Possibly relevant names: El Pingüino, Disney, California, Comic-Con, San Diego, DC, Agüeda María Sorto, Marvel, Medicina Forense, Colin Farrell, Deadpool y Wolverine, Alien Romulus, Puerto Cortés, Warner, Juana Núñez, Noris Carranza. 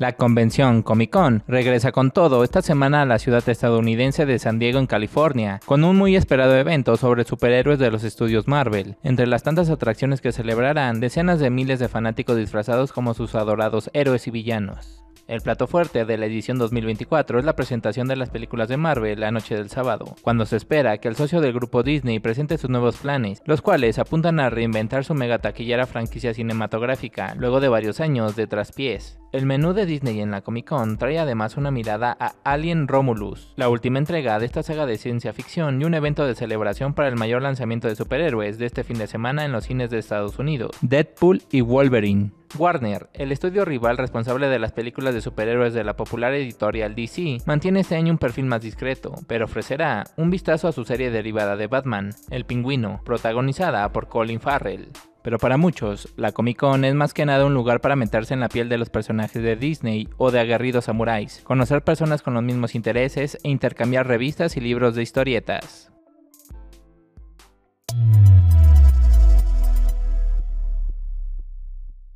La convención Comic-Con regresa con todo esta semana a la ciudad estadounidense de San Diego en California, con un muy esperado evento sobre superhéroes de los estudios Marvel. Entre las tantas atracciones que celebrarán, decenas de miles de fanáticos disfrazados como sus adorados héroes y villanos. El plato fuerte de la edición 2024 es la presentación de las películas de Marvel la noche del sábado, cuando se espera que el socio del grupo Disney presente sus nuevos planes, los cuales apuntan a reinventar su mega taquillera franquicia cinematográfica luego de varios años de traspiés. El menú de Disney en la Comic-Con trae además una mirada a Alien Romulus, la última entrega de esta saga de ciencia ficción y un evento de celebración para el mayor lanzamiento de superhéroes de este fin de semana en los cines de Estados Unidos, Deadpool y Wolverine. Warner, el estudio rival responsable de las películas de superhéroes de la popular editorial DC, mantiene este año un perfil más discreto, pero ofrecerá un vistazo a su serie derivada de Batman, El Pingüino, protagonizada por Colin Farrell. Pero para muchos, la Comic-Con es más que nada un lugar para meterse en la piel de los personajes de Disney o de aguerridos samuráis, conocer personas con los mismos intereses e intercambiar revistas y libros de historietas.